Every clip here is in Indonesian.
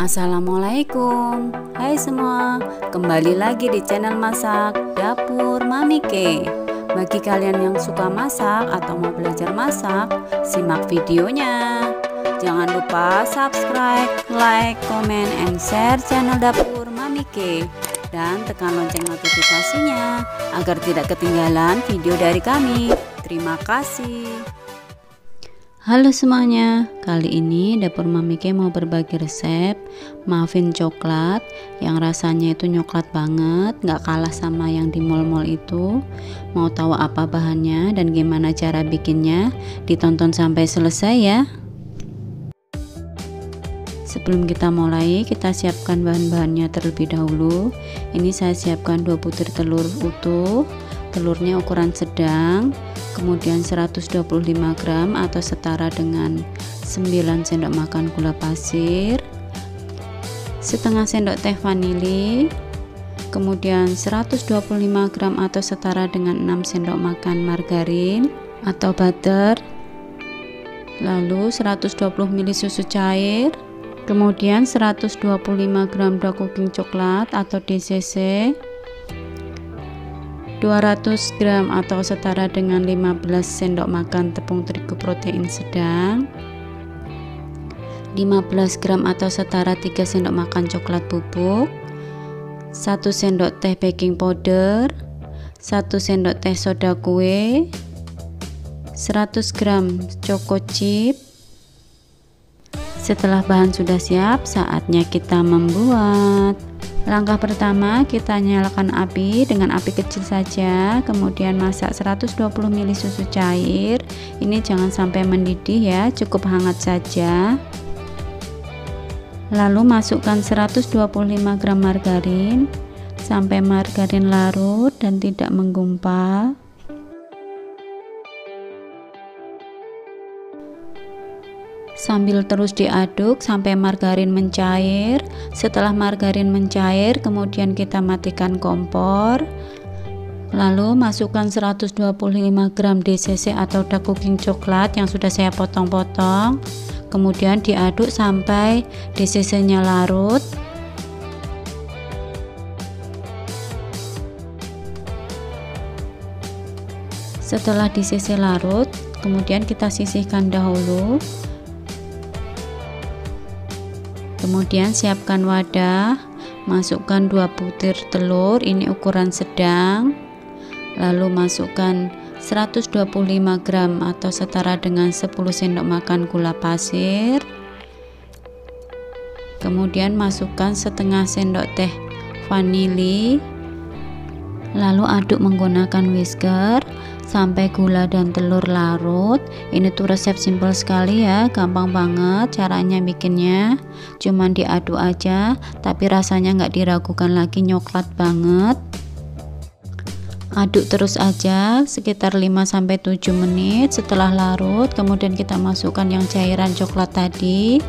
Assalamualaikum, hai semua, kembali lagi di channel masak Dapur Mamike. Bagi kalian yang suka masak atau mau belajar masak, simak videonya. Jangan lupa subscribe, like, comment, and share channel Dapur Mamike, dan tekan lonceng notifikasinya agar tidak ketinggalan video dari kami. Terima kasih. Halo semuanya, kali ini Dapur Mamike mau berbagi resep muffin coklat yang rasanya itu coklat banget, gak kalah sama yang di mall-mall itu. Mau tahu apa bahannya dan gimana cara bikinnya? Ditonton sampai selesai ya. Sebelum kita mulai, kita siapkan bahan-bahannya terlebih dahulu. Ini saya siapkan 2 butir telur utuh, telurnya ukuran sedang, kemudian 125 gram atau setara dengan 9 sendok makan gula pasir, setengah sendok teh vanili, kemudian 125 gram atau setara dengan 6 sendok makan margarin atau butter, lalu 120 ml susu cair, kemudian 125 gram dark cooking coklat atau DCC, 200 gram atau setara dengan 15 sendok makan tepung terigu protein sedang, 15 gram atau setara 3 sendok makan coklat bubuk, 1 sendok teh baking powder, 1 sendok teh soda kue, 100 gram choco chip. Setelah bahan sudah siap, saatnya kita membuat. Langkah pertama, kita nyalakan api dengan api kecil saja, kemudian masak 120 ml susu cair. Ini jangan sampai mendidih ya, cukup hangat saja. Lalu masukkan 125 gram margarin sampai margarin larut dan tidak menggumpal. Sambil terus diaduk sampai margarin mencair. Setelah margarin mencair, kemudian kita matikan kompor. Lalu masukkan 125 gram DCC atau dark cooking coklat yang sudah saya potong-potong. Kemudian diaduk sampai DCC-nya larut. Setelah DCC larut, kemudian kita sisihkan dahulu. Kemudian siapkan wadah, masukkan 2 butir telur, ini ukuran sedang. Lalu masukkan 125 gram atau setara dengan 10 sendok makan gula pasir. Kemudian masukkan setengah sendok teh vanili. Lalu aduk menggunakan whisker sampai gula dan telur larut. Ini tuh resep simple sekali ya, gampang banget caranya bikinnya, cuman diaduk aja, tapi rasanya nggak diragukan lagi, coklat banget. Aduk terus aja sekitar 5-7 menit. Setelah larut, kemudian kita masukkan yang cairan coklat tadi.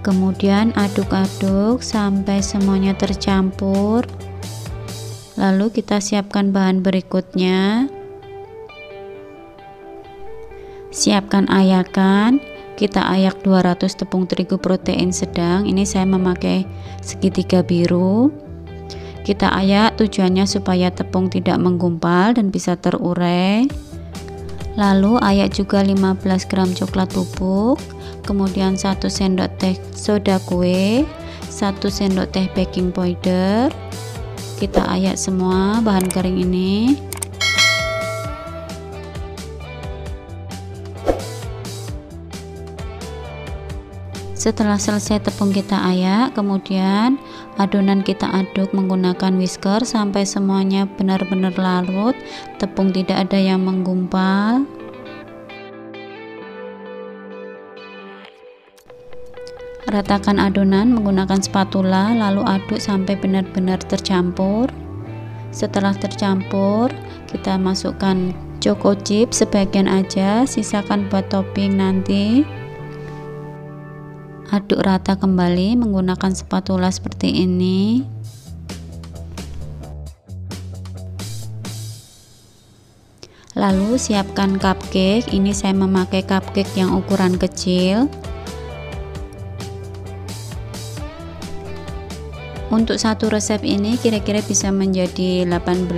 Kemudian aduk-aduk sampai semuanya tercampur. Lalu kita siapkan bahan berikutnya. Siapkan ayakan. Kita ayak 200 tepung terigu protein sedang. Ini saya memakai segitiga biru. Kita ayak tujuannya supaya tepung tidak menggumpal dan bisa terurai. Lalu ayak juga 15 gram coklat bubuk, kemudian 1 sendok teh soda kue, 1 sendok teh baking powder. Kita ayak semua bahan kering ini. Setelah selesai tepung kita ayak, kemudian adonan kita aduk menggunakan whisker sampai semuanya benar-benar larut, tepung tidak ada yang menggumpal. Ratakan adonan menggunakan spatula, lalu aduk sampai benar-benar tercampur. Setelah tercampur, kita masukkan choco chip sebagian aja, sisakan buat topping nanti. Aduk rata kembali menggunakan spatula seperti ini. Lalu siapkan cupcake. Ini saya memakai cupcake yang ukuran kecil. Untuk satu resep ini kira-kira bisa menjadi 18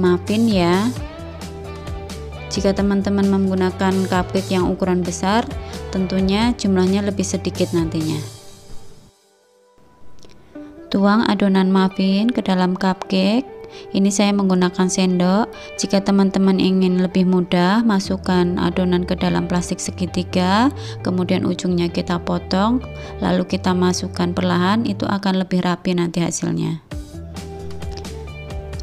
muffin ya. Jika teman-teman menggunakan cupcake yang ukuran besar, tentunya jumlahnya lebih sedikit nantinya. Tuang adonan muffin ke dalam cupcake. Ini saya menggunakan sendok. Jika teman-teman ingin lebih mudah, masukkan adonan ke dalam plastik segitiga, kemudian ujungnya kita potong, lalu kita masukkan perlahan, itu akan lebih rapi nanti hasilnya.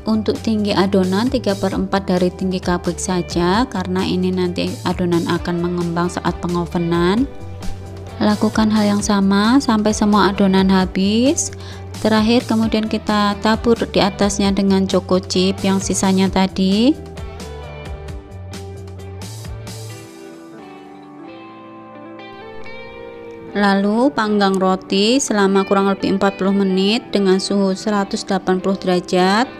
Untuk tinggi adonan 3/4 dari tinggi cupcake saja, karena ini nanti adonan akan mengembang saat pengovenan. Lakukan hal yang sama sampai semua adonan habis. Terakhir kemudian kita tabur di atasnya dengan choco chip yang sisanya tadi. Lalu panggang roti selama kurang lebih 40 menit dengan suhu 180 derajat.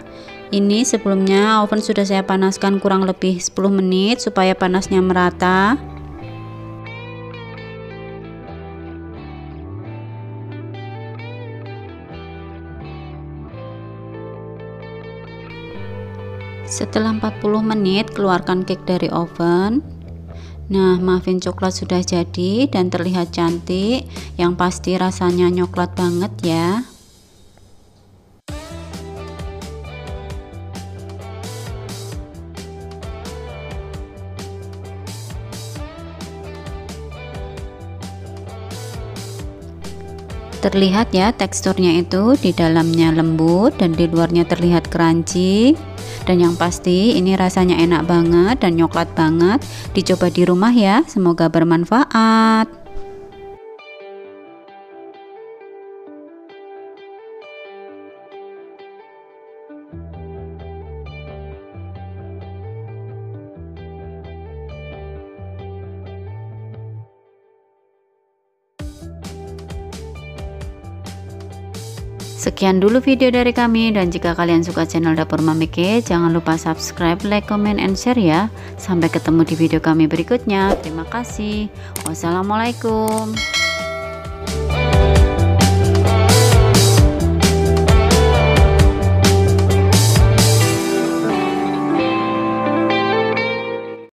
Ini sebelumnya oven sudah saya panaskan kurang lebih 10 menit supaya panasnya merata. Setelah 40 menit keluarkan cake dari oven. Nah, muffin coklat sudah jadi dan terlihat cantik. Yang pasti rasanya nyoklat banget ya. Terlihat ya teksturnya itu, di dalamnya lembut dan di luarnya terlihat crunchy. Dan yang pasti ini rasanya enak banget dan nyoklat banget. Dicoba di rumah ya, semoga bermanfaat. Sekian dulu video dari kami, dan jika kalian suka channel Dapur Mamike, jangan lupa subscribe, like, comment, and share ya. Sampai ketemu di video kami berikutnya. Terima kasih. Wassalamualaikum.